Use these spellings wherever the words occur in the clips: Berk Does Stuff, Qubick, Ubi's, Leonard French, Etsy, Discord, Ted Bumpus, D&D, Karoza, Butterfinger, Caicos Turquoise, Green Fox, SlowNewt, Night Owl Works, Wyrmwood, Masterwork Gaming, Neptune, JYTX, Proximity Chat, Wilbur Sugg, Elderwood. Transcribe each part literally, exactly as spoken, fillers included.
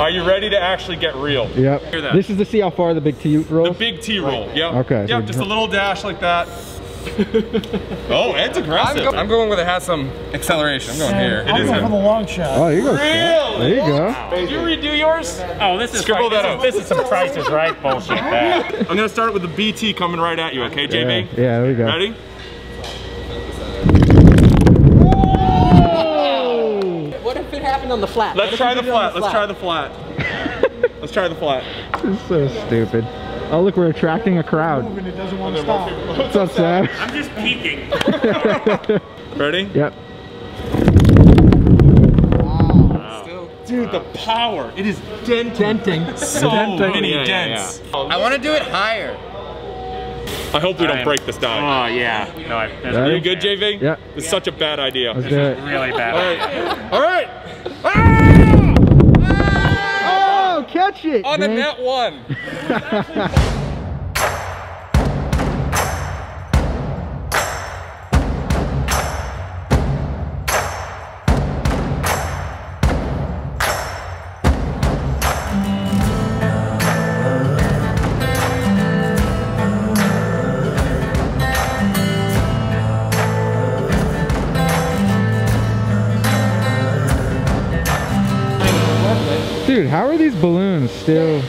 Are you ready to actually get real? Yep. Hear that. This is to see how far the big T roll? The big T roll, yep. Okay. Yep, so just a little dash like that. Oh, Ed's aggressive. I'm, go I'm going with it has some acceleration. I'm going yeah, here. I'm it going is for the long shot. Oh, you go. There you go. Wow. Did you redo yours? Oh, this is Scribble that up. This is some Price is Right bullshit. I'm gonna start with the B T coming right at you. Okay, J B? Yeah, yeah, there we go. Ready? Whoa! What if it happened on the flat? Let's try the flat. the flat. Let's try the flat. Let's try the flat. This is so stupid. Oh look, we're attracting a crowd. Moving, it doesn't want to stop. What's up, Sam? I'm just peeking. Ready? Yep. Wow. Wow. Still, dude, wow. The power. It is denting. denting. So denting. many yeah, dents. Yeah, yeah. I want to do it higher. I hope we don't I'm, break this down. Oh, yeah. No, I, that's Are you good, J V? Yeah. It's yeah. such a bad idea. Let's this do is it. really bad. All right. All right. Ah! Catch it! On the net one! Dude, how are these balloons still?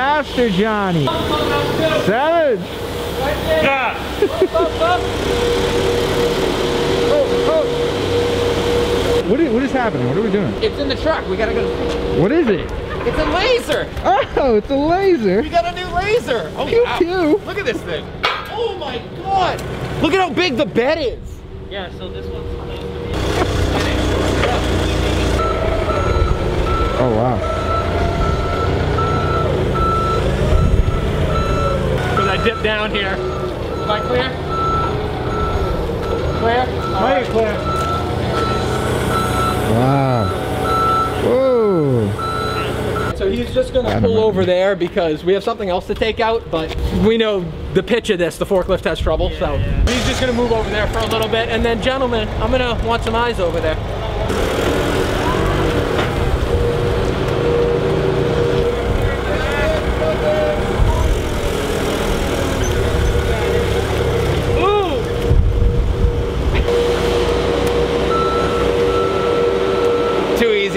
Faster, Johnny. Savage. Yeah. What is, what is happening? What are we doing? It's in the truck. We gotta go. What is it? It's a laser. Oh, it's a laser. We got a new laser. Oh, pew, pew. Look at this thing. Oh my God. Look at how big the bed is. Yeah. So this one's. Oh wow. Dip down here. Am I clear? Clear? Right. Clear. Wow. Whoa. So he's just going to pull over there because we have something else to take out, but we know the pitch of this, the forklift has trouble, yeah, so yeah. he's just going to move over there for a little bit, and then gentlemen, I'm going to want some eyes over there.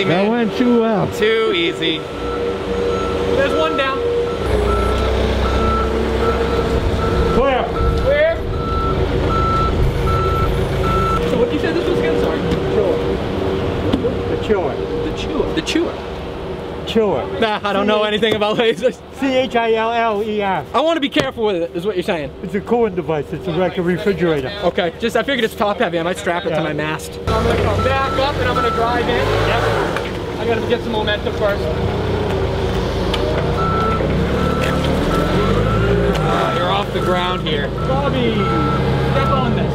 That went too well. Too easy. There's one down. Clear. Clear. So what you said this was again? Sorry. The chewer. The chewer. The chewer. The chewer. Chewer. Nah, I don't know anything about lasers. C H I L L E R. I want to be careful with it, is what you're saying. It's a cooling device. It's like a refrigerator. Okay, just I figured it's top heavy. I might strap it yeah. to my mast. I'm going to come back up and I'm going to drive in. Yep. I gotta get some momentum first. Uh, you're off the ground here. Bobby, step on this.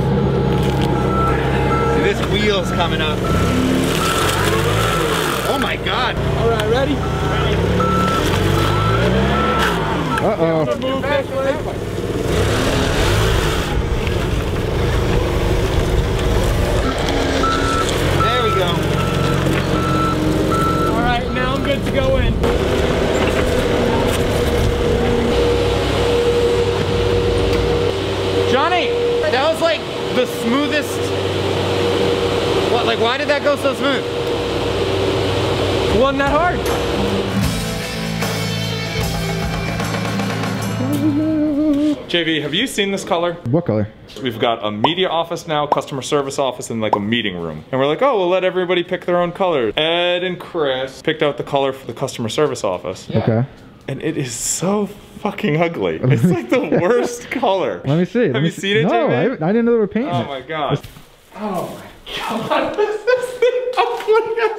See, this wheel's coming up. Oh my God. All right, ready? Ready. Uh-oh. I'm gonna move this way. That way. Good to go in. Johnny, that was like the smoothest. What, like, why did that go so smooth? It wasn't that hard. J V, have you seen this color? What color? We've got a media office now, customer service office, and like a meeting room. And we're like, oh, we'll let everybody pick their own colors. Ed and Chris picked out the color for the customer service office. Yeah. Okay. And it is so fucking ugly. It's like the worst color. Let me see. Let have me you see. seen it, No, I, I didn't know they were painting. Oh my God. Oh my God. Is this thing ugly?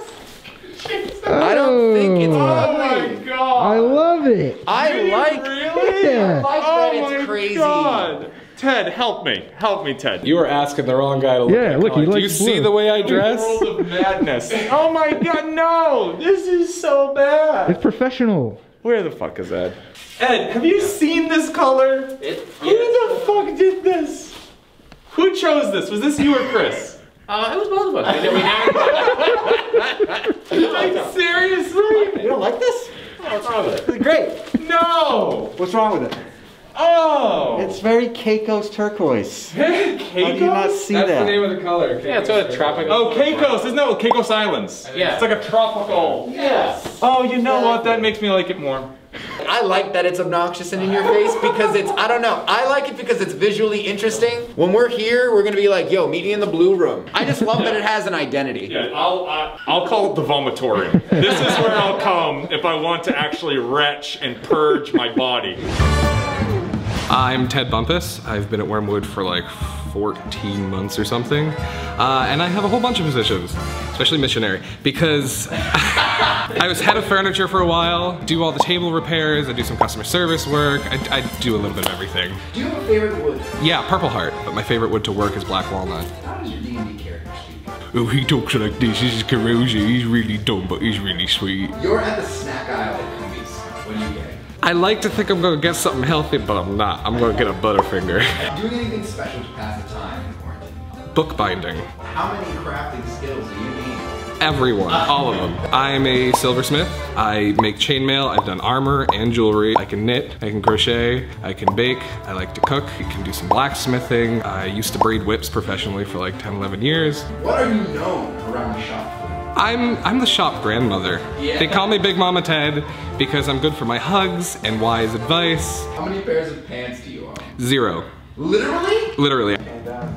there. Five oh credits, crazy. God. Ted, help me. Help me, Ted. You were asking the wrong guy to look yeah, at look, he Do you blue. see the way I dress? World of madness. Oh my God, no. This is so bad. It's professional. Where the fuck is Ed? Ed, have you seen this color? It, Who yes. the fuck did this? Who chose this? Was this you or Chris? Uh, it was both of us. Like, seriously? You don't like this? Oh, what's wrong with it? Great. No! What's wrong with it? Oh! It's very Keiko's turquoise. Keiko's? How do you not see That's that? That's the name of the color. Keiko's yeah, it's a tropical. Oh, Keiko's! Isn't that what Keiko's Islands? Yeah. It's like a tropical. Yes. Oh, you know exactly. what? That makes me like it more. I like that it's obnoxious and in your face because it's, I don't know, I like it because it's visually interesting. When we're here, we're gonna be like, yo, meet me in the blue room. I just love that it has an identity. Yeah, I'll, uh, I'll call it the vomitorium. This is where I'll come if I want to actually retch and purge my body. I'm Ted Bumpus. I've been at Wyrmwood for like fourteen months or something. Uh, and I have a whole bunch of positions, especially missionary, because I was head of furniture for a while, do all the table repairs, I do some customer service work, I, I do a little bit of everything. Do you have a favorite wood? Yeah, purple heart, but my favorite wood to work is black walnut. How does your D and D character speak? Oh, he talks like this. This is Karoza. He's really dumb, but he's really sweet. You're at the snack aisle at Ubi's. What do you get? I like to think I'm gonna get something healthy, but I'm not. I'm gonna get a Butterfinger. Doing anything special to pass the time in quarantine? Bookbinding. How many crafting skills do you need? Everyone, all of them. I'm a silversmith. I make chainmail. I've done armor and jewelry. I can knit, I can crochet, I can bake, I like to cook, I can do some blacksmithing. I used to braid whips professionally for like ten, eleven years. What are you known around the shop for? I'm, I'm the shop grandmother. Yeah. They call me Big Mama Ted because I'm good for my hugs and wise advice. How many pairs of pants do you own? Zero. Literally? Literally. And, uh,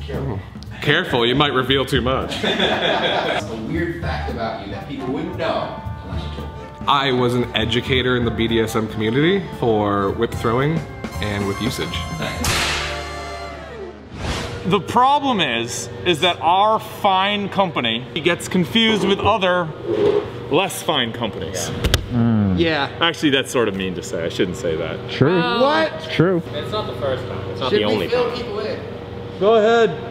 careful. Careful, you might reveal too much. That's a weird fact about you that people wouldn't know unless you told them. I was an educator in the B D S M community for whip throwing and with usage. The problem is, is that our fine company gets confused with other less fine companies. Yeah. Mm. yeah. Actually, that's sort of mean to say. I shouldn't say that. True. Uh, what? It's true. It's not the first time. It's not Should the only time. Go ahead.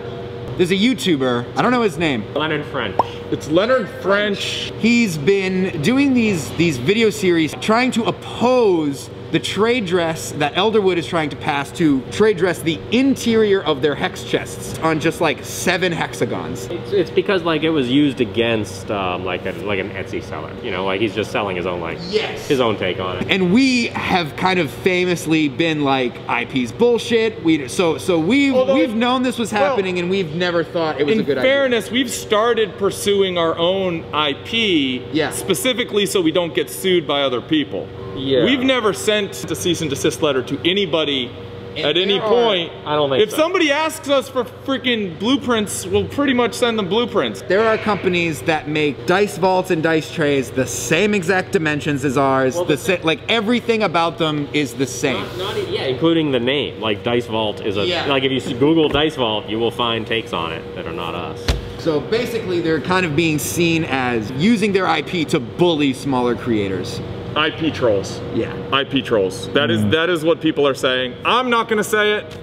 There's a YouTuber. I don't know his name. Leonard French. It's Leonard French. French. He's been doing these, these video series trying to oppose the trade dress that Elderwood is trying to pass to trade dress the interior of their hex chests on just like seven hexagons. It's, it's because like it was used against um, like a, like an Etsy seller, you know, like he's just selling his own like yes. his own take on it. And we have kind of famously been like I P's bullshit. We so so we Although, we've known this was happening well, and we've never thought it was a good idea. In fairness, we've started pursuing our own I P yeah. specifically so we don't get sued by other people. Yeah. We've never sent a cease and desist letter to anybody and at any point. Are, I don't think If so. somebody asks us for freaking blueprints, we'll pretty much send them blueprints. There are companies that make dice vaults and dice trays the same exact dimensions as ours. Well, the the same, like everything about them is the same. Not, not, yeah, including the name. Like dice vault is a yeah. like if you Google dice vault, you will find takes on it that are not us. So basically, they're kind of being seen as using their I P to bully smaller creators. I P trolls. Yeah. I P trolls. That mm. is that is what people are saying. I'm not gonna say it.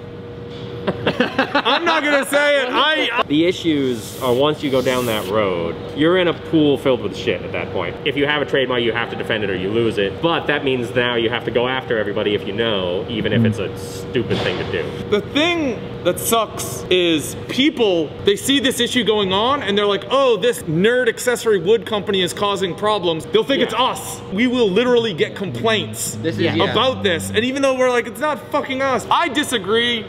I'm not gonna say it. I, I The issues are once you go down that road, you're in a pool filled with shit at that point. If you have a trademark, you have to defend it or you lose it. But that means now you have to go after everybody if you know, even if it's a stupid thing to do. The thing that sucks is people, they see this issue going on and they're like, oh, this nerd accessory wood company is causing problems. They'll think yeah. it's us. We will literally get complaints this is, yeah. about this. And even though we're like, it's not fucking us. I disagree.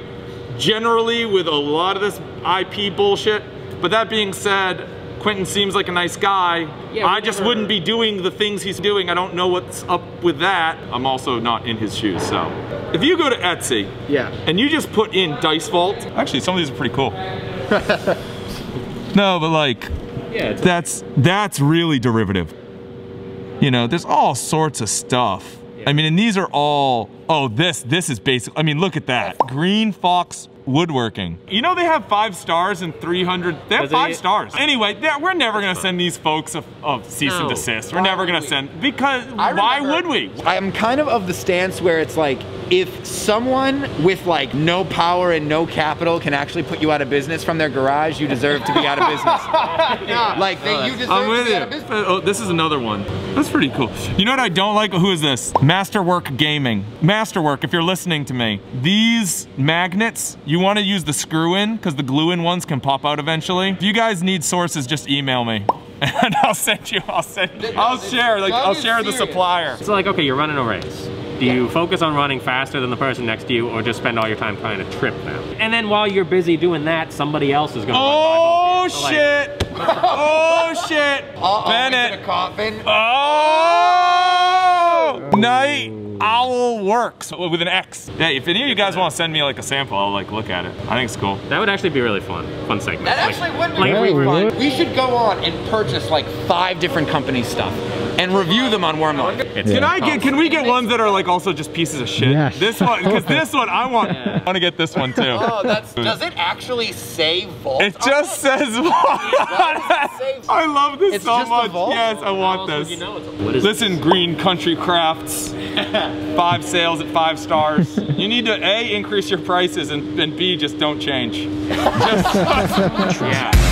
Generally with a lot of this I P bullshit, but that being said, Quentin seems like a nice guy. Yeah, I just wouldn't be doing the things he's doing. I don't know what's up with that. I'm also not in his shoes, so. If you go to Etsy, yeah, and you just put in Dice Vault, actually some of these are pretty cool. No, but like, yeah, that's, that's really derivative. You know, there's all sorts of stuff. I mean, and these are all, oh, this, this is basic. I mean, look at that. Green Fox woodworking. You know they have five stars and three hundred, they have five stars. Anyway, we're never gonna send these folks a, a cease no. and desist. We're why never gonna send, because I why remember, would we? I'm kind of of the stance where it's like, if someone with like no power and no capital can actually put you out of business from their garage, you deserve to be out of business. yeah. Like, they, you deserve I'm with to be you. out of business. Oh, this is another one. That's pretty cool. You know what I don't like? Who is this? Masterwork Gaming. Masterwork, if you're listening to me, these magnets, you want to use the screw-in, because the glue-in ones can pop out eventually. If you guys need sources, just email me. And I'll send you, I'll send you. I'll share, like, I'll share the supplier. It's like, okay, you're running a race. Do you focus on running faster than the person next to you, or just spend all your time trying to trip them? And then while you're busy doing that, somebody else is gonna oh, run by both shit. So like, oh shit! Oh shit! Bennett! In a coffin. Oh! Night Owl Works with an X. Yeah, if any of you guys want to send me like a sample, I'll like look at it. I think it's cool. That would actually be really fun. Fun segment. That like, actually would be like, really fun. We should go on and purchase like five different company stuff and review them on Wyrmwood. Yeah. Can I get? Can we get ones that are like also just pieces of shit? Yes. This one, because this one I want. Yeah. I want to get this one too. Oh, that's. Does it actually say Vault? It just it? says Vault. I love this it's so just much. Yes, I want this. You know what is Listen, this? Green Country Crafts. Five sales at five stars. You need to A, increase your prices, and, and B, just don't change. Just, just, yeah.